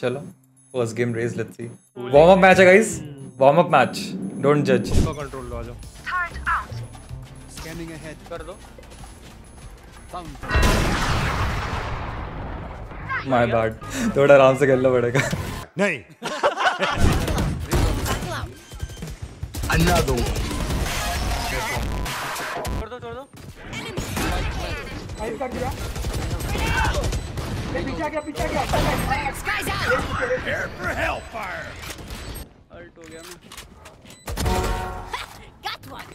Chalo. First game raise, let's see. Warm-up match hai guys. Warm-up match. Don't judge. Control lo aajo. Third out. Scanning ahead. Kar do. My bad. Thoda aram se khelna padega. Nahi. Another one. Chhod do. Enemy. Cut gaya. Pichha gaya. Guys out. Prepare for hellfire. Ult ho gaya na. Got one.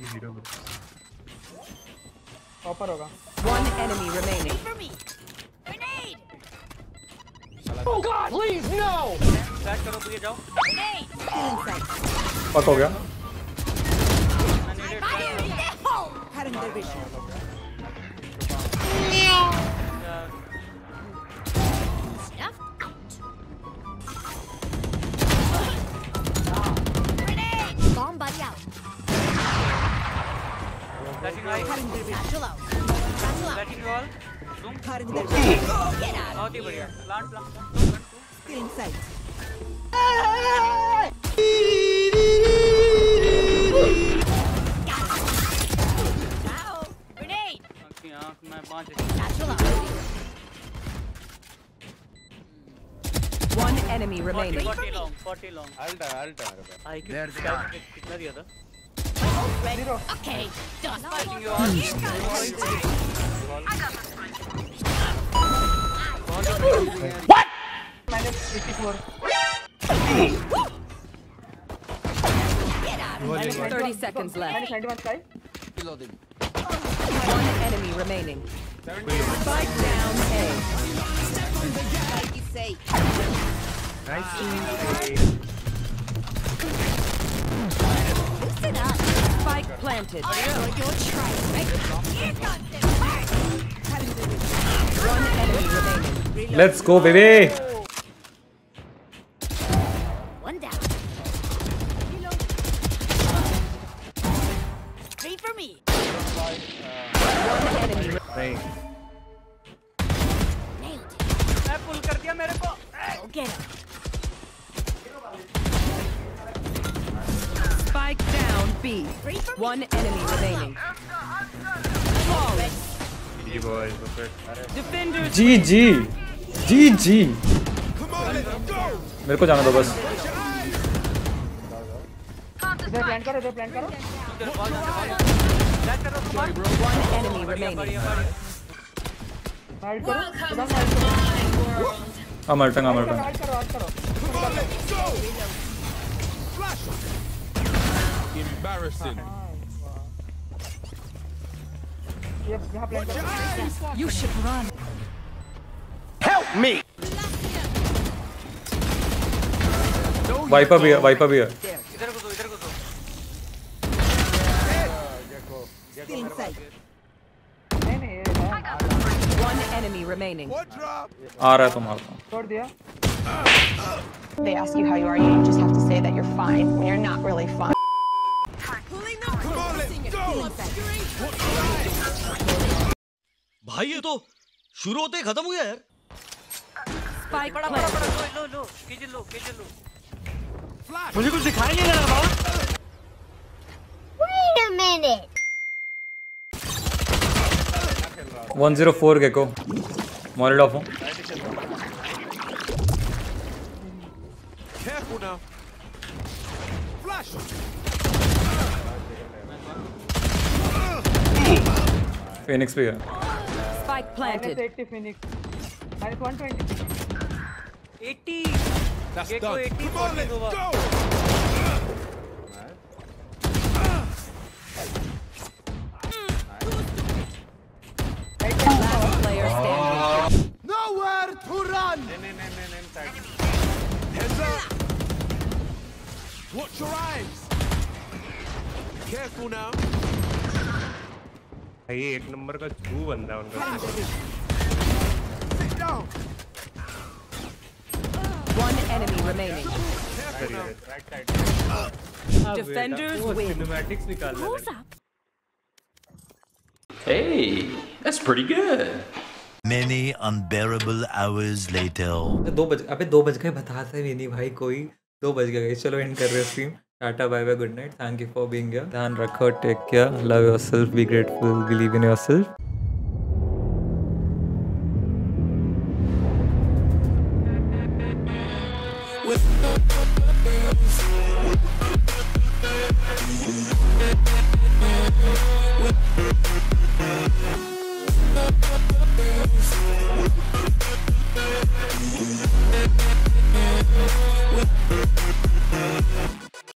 Hopper hoga. One enemy remaining. For me. Grenade. Oh god, please no. Back karo to ye jao. Grenade. Fuck ho gaya. Had in their vision. One enemy remaining. 40 long. I'll die. There they are. Kitna diya tha? Zero. Okay, done. What? -54. Get out. 30 seconds left. Reloading. One enemy remaining. Spike down A. Nice. Spike planted. I know you're trying. Let's go, baby. One down. Three for me. One enemy. Nailed it. I pull kar diya mere ko. Get him. Spike down B. One enemy remaining. G boys, defenders. GG. Come on, let's go. मेरे को जाना दो बस. इधर plan करो. One enemy remaining. मार करो. Embarrassing. You should run. Help me. Wiper here. Idhar ko do. One enemy remaining. Aa raha hai tumhara. Chhod diya. They ask you how you are, you just have to say that you're fine when you're not really fine. भाई ये तो शुरू होते ही खत्म हो गया यार। Spike बड़ा लो। मुझे कुछ दिखाई नहीं दे रहा बाबा। Wait a minute. 104 के को मॉडल ऑफ हूँ। Careful now. Flash. Phoenix पे है। Spike planted. Phoenix. 120. 80. That's done. 80. Last player standing. Nowhere to run. Watch your eyes. Careful now. भाई एक नंबर का छू बंदा उनका। One enemy remaining. Defenders win. Cinematics निकाल ले। Hey, that's pretty good. Many unbearable hours later. 2 बज गए बताते भी नहीं भाई कोई। 2 बज गए। चलो एंड कर रहे stream. Tata bye bye, good night. Thank you for being here. ध्यान रखो, take care, love yourself, be grateful, believe in yourself.